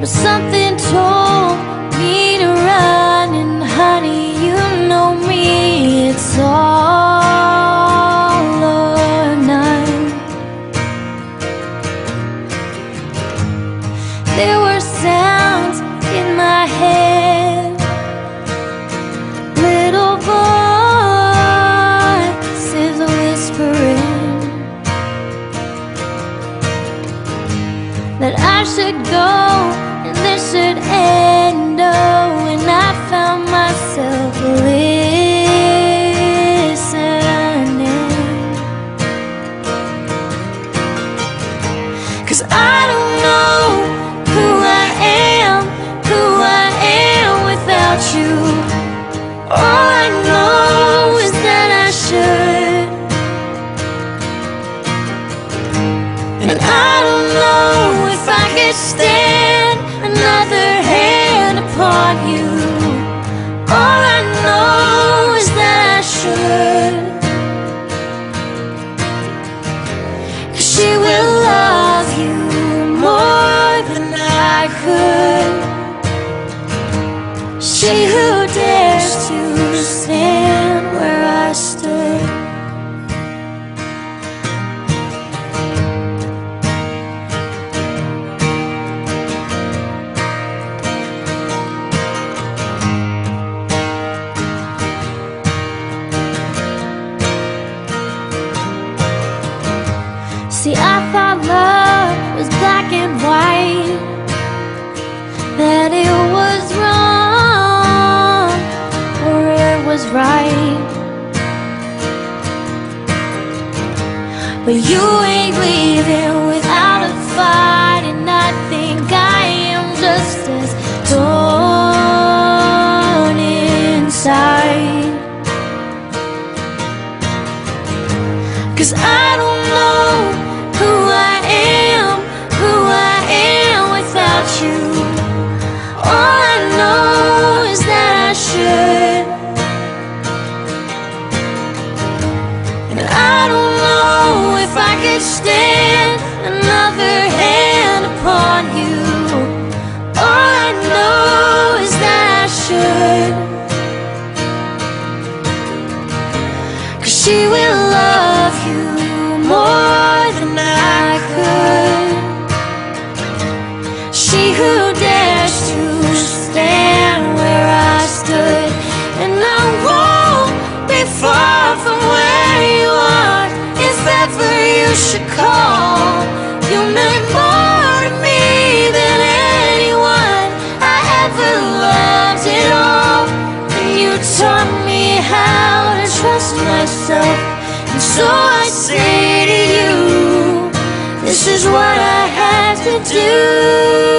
but something told me to run. And honey, you know me, it's all or none. There were sounds in my head, little voices whispering that I should go. This should end, oh, when I found myself listening. 'Cause I don't know who I am without you. All I know is that I should, and I don't know if I could stand another hand upon you. All I know is that I should, 'cause she will love you more than I could. She who dares to stand where I stood. See, I thought love was black and white, that it was wrong or it was right. But you ain't leaving without a fight, and I think I am just as torn inside. 'Cause I don't know you. All I know is that I should, and I don't know if I could stand another hand upon you. All I know is that I should, 'cause she will love you more than I could. She who dares to stand where I stood, and I won't be far from where you are. If ever you should call, you meant more to me than anyone I ever loved at all. And you taught me how to trust myself, and so I say to you, this is what I have to do.